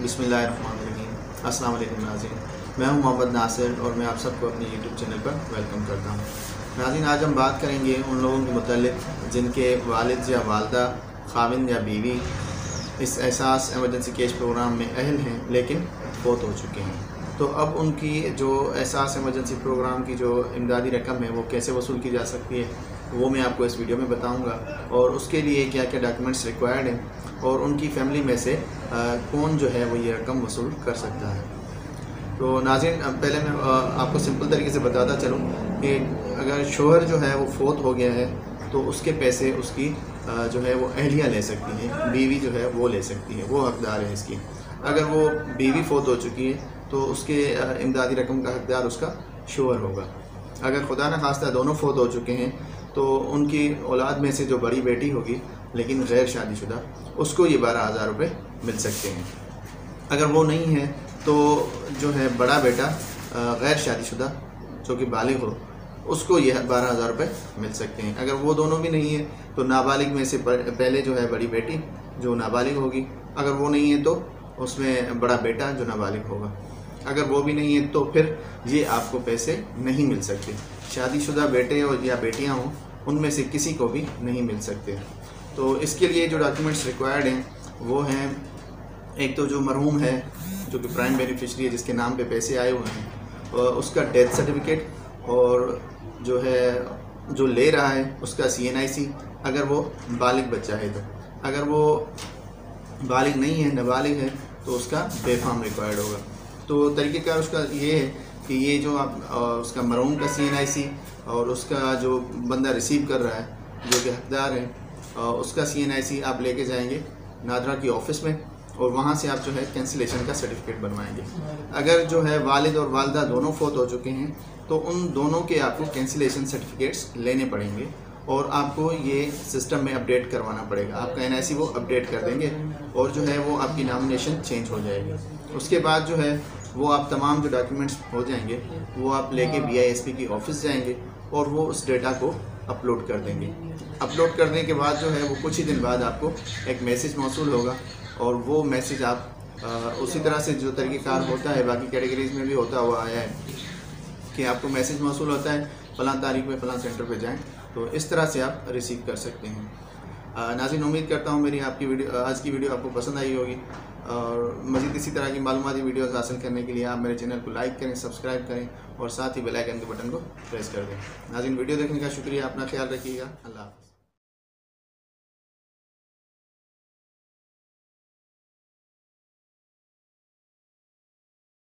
बिस्मिल्लाहिर्रहमानिर्रहीम। अस्सलाम वालेकुम नाज़रीन, मैं हूं मोहम्मद नासिर और मैं आप सबको अपने YouTube चैनल पर वेलकम करता हूं। नाज़रीन, आज हम बात करेंगे उन लोगों के मतलब जिनके वालिद या वालदा, खाविंद या बीवी इस एहसास एमरजेंसी केस प्रोग्राम में अहल हैं लेकिन फौत हो चुके हैं। तो अब उनकी जो एहसास एमरजेंसी प्रोग्राम की जो इमदादी रकम है वो कैसे वसूल की जा सकती है वो मैं आपको इस वीडियो में बताऊंगा, और उसके लिए क्या क्या डॉक्यूमेंट्स रिक्वायर्ड हैं और उनकी फैमिली में से कौन जो है वो ये रकम वसूल कर सकता है। तो नाज़रीन, पहले मैं आपको सिंपल तरीके से बताता चलूं कि अगर शोहर जो है वो फोत हो गया है तो उसके पैसे उसकी जो है वो अहलिया ले सकती है, बीवी जो है वो ले सकती है, वो हकदार है इसकी। अगर वो बीवी फोत हो चुकी है तो उसके इमदादी रकम का हकदार उसका शोहर होगा। अगर खुदा न खास्ता दोनों फोत हो चुके हैं तो उनकी औलाद में से जो बड़ी बेटी होगी लेकिन गैर शादीशुदा, उसको ये 12,000 रुपये मिल सकते हैं। अगर वो नहीं है तो जो है बड़ा बेटा गैर शादीशुदा जो कि बालिग हो, उसको ये 12,000 रुपये मिल सकते हैं। अगर वो दोनों भी नहीं है तो नाबालिग में से पहले जो है बड़ी बेटी जो नाबालिग होगी, अगर वो नहीं है तो उसमें बड़ा बेटा जो नाबालिग होगा, अगर वो भी नहीं है तो फिर ये आपको पैसे नहीं मिल सकते। शादीशुदा बेटे और या बेटियां हों उनमें से किसी को भी नहीं मिल सकते। तो इसके लिए जो डॉक्यूमेंट्स रिक्वायर्ड हैं वो हैं, एक तो जो मरहूम है जो कि प्राइम बेनिफिशरी है जिसके नाम पे पैसे आए हुए हैं और उसका डेथ सर्टिफिकेट, और जो है जो ले रहा है उसका CNIC अगर वो बालिग बच्चा है तो। अगर वो बालिग नहीं है, नाबालिग है, तो उसका बेफाम रिक्वायर्ड होगा। तो तरीक़ेकार उसका ये है कि ये जो आप उसका मरहूम का CNIC और उसका जो बंदा रिसीव कर रहा है जो कि हकदार है उसका CNIC आप लेके जाएंगे नादरा की ऑफ़िस में और वहाँ से आप जो है कैंसिलेशन का सर्टिफिकेट बनवाएंगे। अगर जो है वालिद और वालदा दोनों फोत हो चुके हैं तो उन दोनों के आपको कैंसिलेशन सर्टिफिकेट्स लेने पड़ेंगे और आपको ये सिस्टम में अपडेट करवाना पड़ेगा। आपका NIC वो अपडेट कर देंगे और जो है वो आपकी नामिनेशन चेंज हो जाएगी। उसके बाद जो है वो आप तमाम जो डॉक्यूमेंट्स हो जाएंगे वो आप लेके BISP की ऑफ़िस जाएंगे और वो उस डेटा को अपलोड कर देंगे। अपलोड करने के बाद जो है वो कुछ ही दिन बाद आपको एक मैसेज मौसूल होगा और वो मैसेज आप उसी तरह से जो तरीक़ेकार होता है बाकी कैटेगरीज में भी होता हुआ आया है कि आपको मैसेज मौसूल होता है फ़लाँ तारीख में फ़लाँ सेंटर पर जाएँ, तो इस तरह से आप रिसीव कर सकते हैं। नाज़रीन, उम्मीद करता हूँ मेरी आपकी वीडियो आज की वीडियो आपको पसंद आई होगी, और मज़ीद इसी तरह की मालूमाती वीडियोस हासिल करने के लिए आप मेरे चैनल को लाइक करें, सब्सक्राइब करें और साथ ही बेल आइकन के बटन को प्रेस कर दें। नाज़रीन, वीडियो देखने का शुक्रिया, अपना ख्याल रखिएगा, अल्लाह हाफ़िज़।